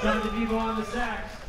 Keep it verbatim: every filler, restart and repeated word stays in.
Some of the people on the sax.